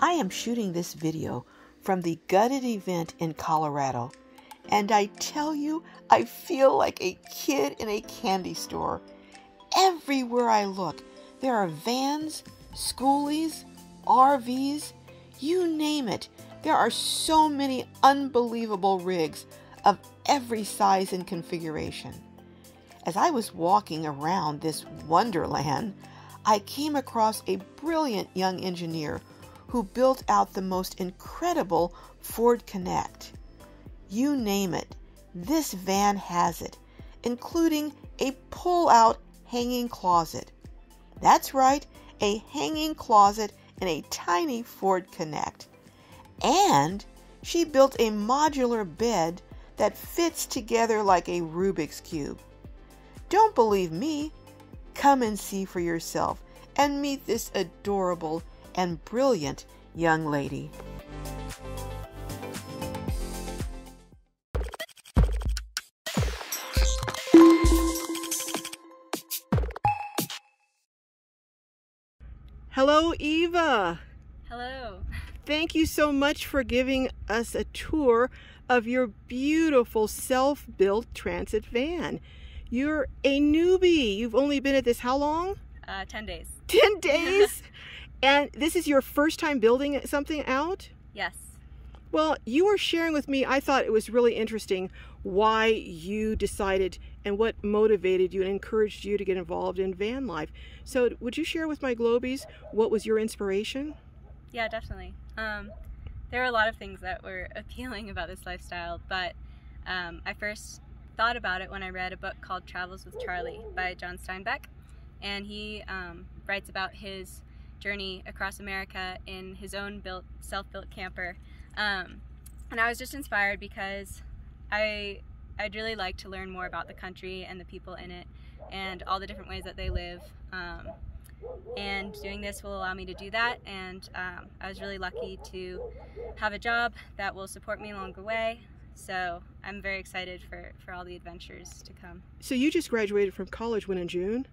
I am shooting this video from the gutted event in Colorado, and I tell you, I feel like a kid in a candy store. Everywhere I look, there are vans, schoolies, RVs, you name it. There are so many unbelievable rigs of every size and configuration. As I was walking around this wonderland, I came across a brilliant young engineer who built out the most incredible Ford Connect. You name it, this van has it, including a pull-out hanging closet. That's right, a hanging closet in a tiny Ford Connect. And she built a modular bed that fits together like a Rubik's Cube. Don't believe me? Come and see for yourself and meet this adorable and brilliant young lady. Hello, Eva. Hello. Thank you so much for giving us a tour of your beautiful self-built Transit van. You're a newbie. You've only been at this how long? 10 days. 10 days? And this is your first time building something out? Yes. Well, you were sharing with me, I thought it was really interesting why you decided and what motivated you and encouraged you to get involved in van life. So would you share with my Globies what was your inspiration? Yeah, definitely. There were a lot of things that were appealing about this lifestyle, but I first thought about it when I read a book called Travels with Charlie by John Steinbeck, and he writes about his journey across America in his own self-built camper, and I was just inspired because I'd really like to learn more about the country and the people in it and all the different ways that they live, and doing this will allow me to do that. And I was really lucky to have a job that will support me along the way, so I'm very excited for all the adventures to come. So you just graduated from college in June?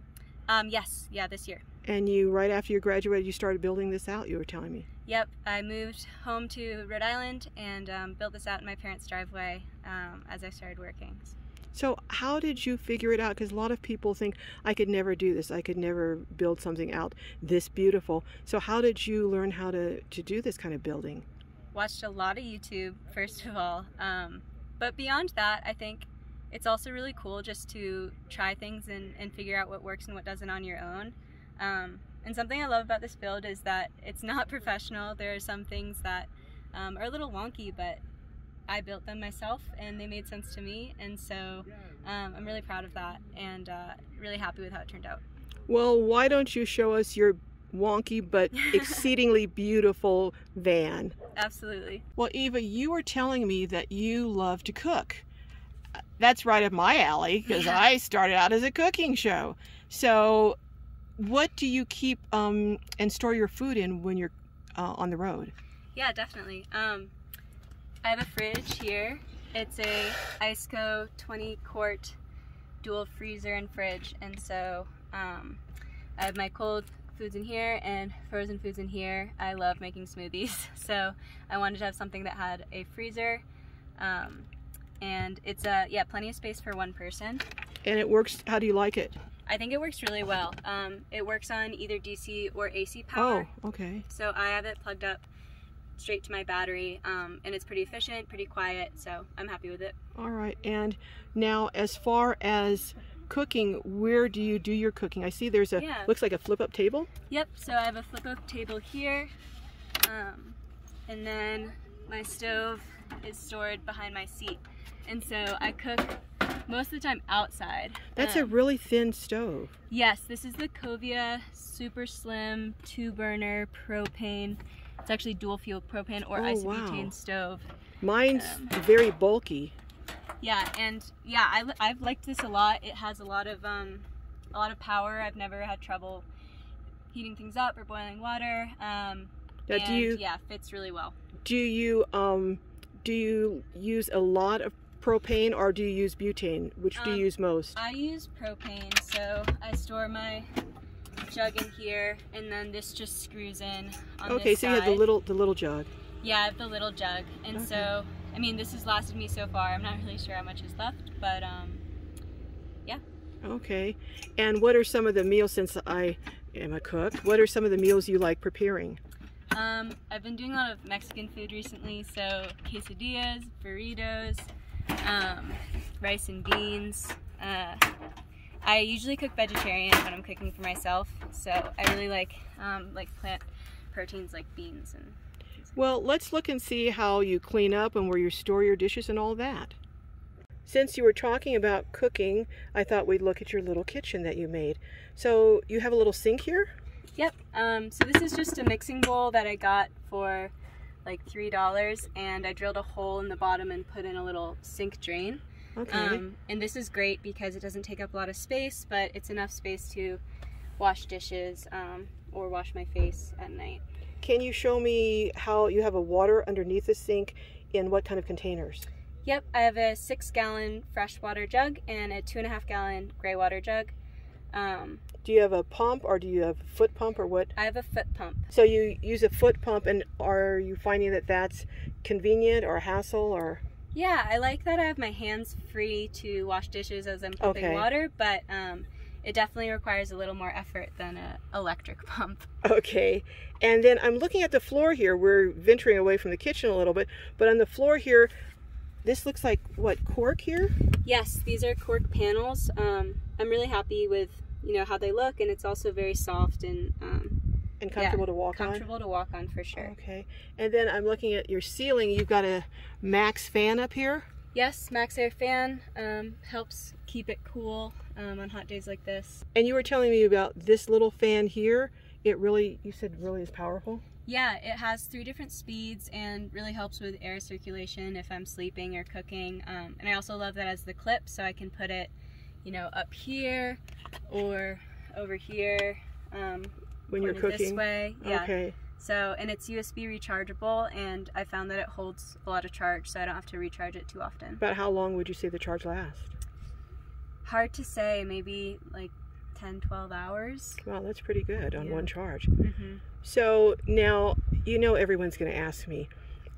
Yes, yeah, this year. And you, right after you graduated, you started building this out, you were telling me. Yep, I moved home to Rhode Island and built this out in my parents' driveway as I started working. So how did you figure it out? Because a lot of people think, I could never do this, I could never build something out this beautiful. So how did you learn how to do this kind of building? Watched a lot of YouTube, first of all, but beyond that, I think it's also really cool just to try things and figure out what works and what doesn't on your own. And something I love about this build is that it's not professional. There are some things that are a little wonky, but I built them myself and they made sense to me, and so I'm really proud of that and really happy with how it turned out. Well, why don't you show us your wonky but exceedingly beautiful van? Absolutely. Well, Eva, you were telling me that you love to cook. That's right up my alley, because yeah. I started out as a cooking show. So what do you keep and store your food in when you're on the road? Yeah, definitely. I have a fridge here. It's a Iceco 20-quart dual freezer and fridge, and so I have my cold foods in here and frozen foods in here. I love making smoothies, so I wanted to have something that had a freezer, and it's yeah, plenty of space for one person. And it works. How do you like it? I think it works really well. It works on either DC or AC power. Oh, okay. So I have it plugged up straight to my battery, and it's pretty efficient, pretty quiet, so I'm happy with it. All right, and now as far as cooking, where do you do your cooking? I see there's a, yeah, looks like a flip-up table. Yep, so I have a flip-up table here, and then my stove is stored behind my seat, and so I cook most of the time outside. That's a really thin stove. Yes, this is the Kovea super slim 2-burner propane. It's actually dual fuel propane or isobutane, wow, stove. Mine's very bulky. Yeah, and yeah, I've liked this a lot. It has a lot of power. I've never had trouble heating things up or boiling water. And yeah, fits really well. Do you use a lot of propane or do you use butane? Which do you use most? I use propane, so I store my jug in here, and then this just screws in on this side. Okay, so you have the little jug. Yeah, I have the little jug, and okay. So I mean, this has lasted me so far. I'm not really sure how much is left, but yeah. Okay, and what are some of the meals, since I am a cook, what are some of the meals you like preparing? I've been doing a lot of Mexican food recently, so quesadillas, burritos, rice and beans. I usually cook vegetarian when I'm cooking for myself, so I really like plant proteins like beans and things like that. Let's look and see how you clean up and where you store your dishes and all that. Since you were talking about cooking, I thought we'd look at your little kitchen that you made. So you have a little sink here? Yep. So this is just a mixing bowl that I got for like $3, and I drilled a hole in the bottom and put in a little sink drain. Okay. And this is great because it doesn't take up a lot of space, but it's enough space to wash dishes or wash my face at night. Can you show me how you have a water underneath the sink in what kind of containers? Yep, I have a 6-gallon freshwater jug and a 2.5-gallon gray water jug. Do you have a pump, or do you have a foot pump, or what? I have a foot pump. So you use a foot pump, and are you finding that that's convenient or a hassle, or? Yeah, I like that I have my hands free to wash dishes as I'm pumping okay. water, but it definitely requires a little more effort than an electric pump. Okay, and then I'm looking at the floor here. We're venturing away from the kitchen a little bit, but on the floor here, this looks like, what, cork here? Yes, these are cork panels. I'm really happy with, you know, how they look, and it's also very soft and comfortable to walk on. Comfortable to walk on for sure. Okay, and then I'm looking at your ceiling. You've got a Max fan up here? Yes, Max Air fan helps keep it cool on hot days like this. And you were telling me about this little fan here. It really, you said, really is powerful? Yeah, it has 3 different speeds and really helps with air circulation if I'm sleeping or cooking. And I also love that as the clip, so I can put it, you know, up here or over here. When you're cooking? This way, yeah. Okay. So, and it's USB rechargeable, and I found that it holds a lot of charge, so I don't have to recharge it too often. About how long would you say the charge lasts? Hard to say, maybe like 10-12 hours. Wow, that's pretty good on yeah. one charge. Mm-hmm. So now, you know, everyone's going to ask me,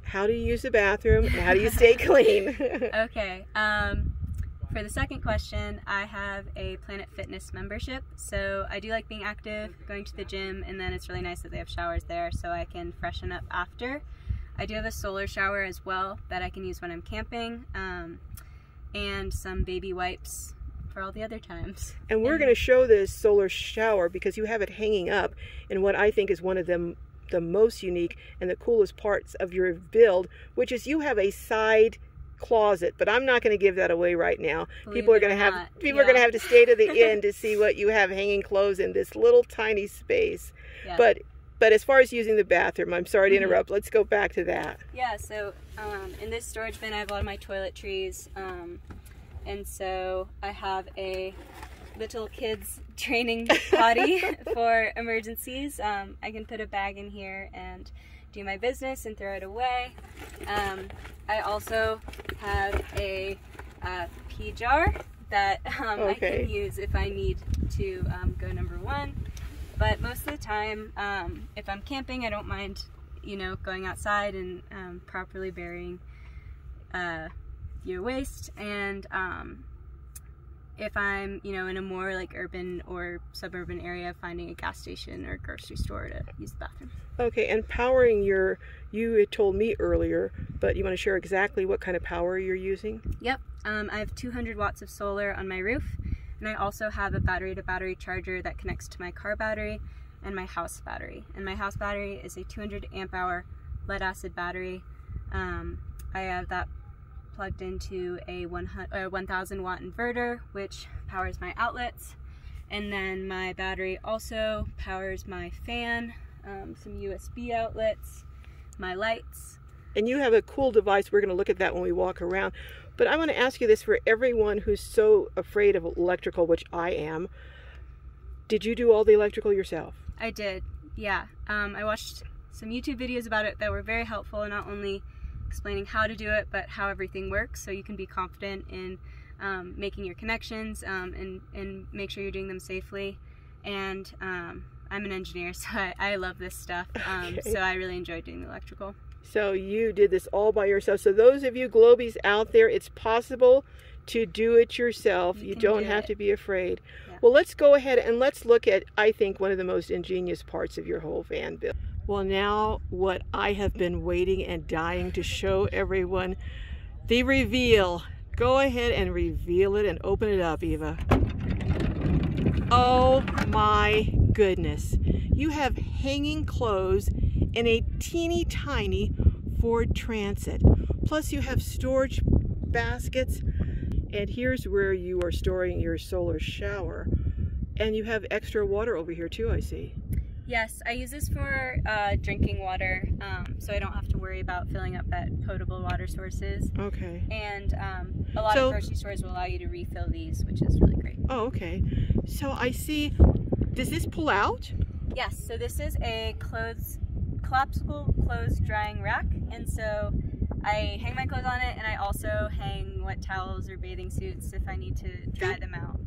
how do you use the bathroom and how do you stay clean? Okay. For the second question, I have a Planet Fitness membership. So I do like being active, going to the gym, and then it's really nice that they have showers there so I can freshen up after. I do have a solar shower as well that I can use when I'm camping, and some baby wipes for all the other times. And we're going to show this solar shower because you have it hanging up in what I think is one of the most unique and the coolest parts of your build, which is you have a side closet, but I'm not going to give that away right now. People are going to have to stay to the end to see what you have hanging clothes in this little tiny space. Yeah. But as far as using the bathroom, I'm sorry to interrupt. Let's go back to that. Yeah, so in this storage bin I have a lot of my toiletries. And so I have a little kids training potty for emergencies. I can put a bag in here and do my business and throw it away. I also have a pee jar that I can use if I need to go #1. But most of the time, if I'm camping, I don't mind, you know, going outside and properly burying your waste. And if I'm, you know, in a more like urban or suburban area, finding a gas station or grocery store to use the bathroom. Okay, and powering your, you had told me earlier, but you want to share exactly what kind of power you're using? Yep, I have 200 watts of solar on my roof, and I also have a battery-to-battery charger that connects to my car battery and my house battery. And my house battery is a 200-amp-hour lead-acid battery. I have that plugged into a 1,000-watt inverter, which powers my outlets, and then my battery also powers my fan, some USB outlets, my lights. And you have a cool device. We're going to look at that when we walk around. But I want to ask you this for everyone who's so afraid of electrical, which I am. Did you do all the electrical yourself? I did, yeah. I watched some YouTube videos about it that were very helpful, not only explaining how to do it, but how everything works, so you can be confident in making your connections and make sure you're doing them safely. and I'm an engineer, so I love this stuff. Okay. So I really enjoy doing the electrical. So you did this all by yourself. So those of you Globies out there, it's possible to do it yourself. You don't have to be afraid. Yeah. Well, let's go ahead and let's look at, I think, one of the most ingenious parts of your whole van build. Well, now what I have been waiting and dying to show everyone, the reveal. Go ahead and reveal it and open it up, Eva. Oh my goodness. You have hanging clothes in a teeny tiny Ford Transit. Plus you have storage baskets, and here's where you are storing your solar shower. And you have extra water over here too, I see. Yes, I use this for drinking water, so I don't have to worry about filling up at potable water sources. Okay. And a lot of grocery stores will allow you to refill these, which is really great. Oh, okay. So I see, does this pull out? Yes, so this is a collapsible clothes drying rack, and so I hang my clothes on it, and I also hang wet towels or bathing suits if I need to dry them out.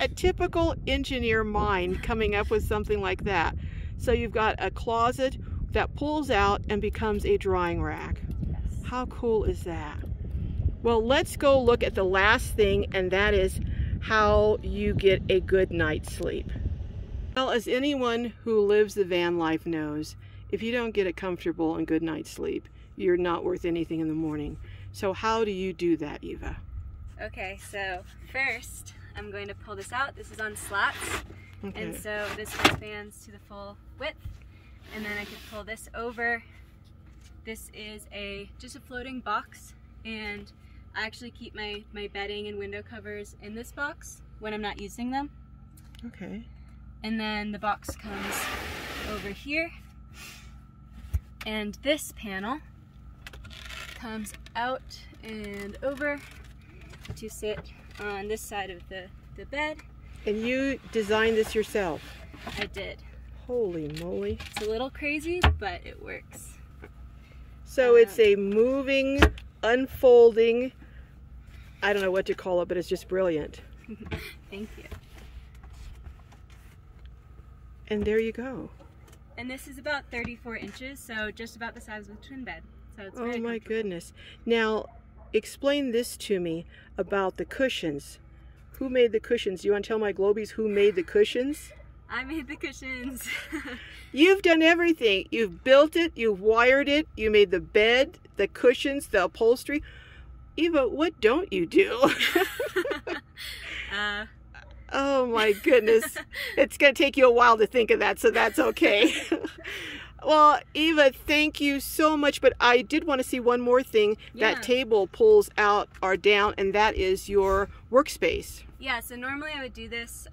A typical engineer mind coming up with something like that. So you've got a closet that pulls out and becomes a drying rack. Yes. How cool is that? Well, let's go look at the last thing, and that is how you get a good night's sleep. Well, as anyone who lives the van life knows, if you don't get a comfortable and good night's sleep, you're not worth anything in the morning. So how do you do that, Eva? Okay, so first, I'm going to pull this out. This is on slats. Okay. And so this expands to the full width. And then I can pull this over. This is just a floating box. And I actually keep my bedding and window covers in this box when I'm not using them. Okay. And then the box comes over here. And this panel comes out and over to sit on this side of the bed. And you designed this yourself? I did. Holy moly. It's a little crazy, but it works. So it's a moving, unfolding, I don't know what to call it, but it's just brilliant. Thank you. And there you go. And this is about 34 inches, so just about the size of a twin bed. So it's very comfortable. Oh my goodness. Now, explain this to me about the cushions. Who made the cushions? Do you want to tell my Globies who made the cushions? I made the cushions. You've done everything. You've built it, you've wired it, you made the bed, the cushions, the upholstery. Eva, what don't you do? Oh my goodness. It's going to take you a while to think of that, so that's okay. Well, Eva, thank you so much, but I did want to see one more thing. Yeah. That table pulls out or down, and that is your workspace. Yeah, so normally I would do this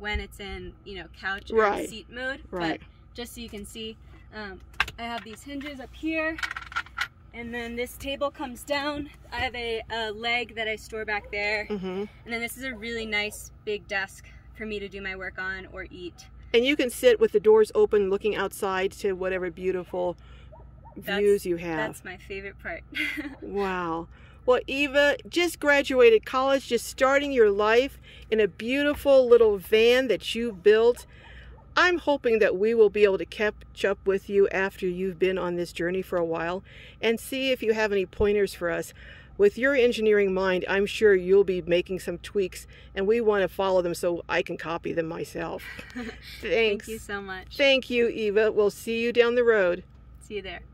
when it's in, couch or seat mode. Right. But just so you can see, I have these hinges up here, and then this table comes down. I have a leg that I store back there, and then this is a really nice big desk for me to do my work on or eat. And you can sit with the doors open looking outside to whatever beautiful views you have. That's my favorite part. Wow. Well, Eva, just graduated college, just starting your life in a beautiful little van that you built. I'm hoping that we will be able to catch up with you after you've been on this journey for a while and see if you have any pointers for us. With your engineering mind, I'm sure you'll be making some tweaks, and we want to follow them so I can copy them myself. Thanks. Thank you so much. Thank you, Eva. We'll see you down the road. See you there.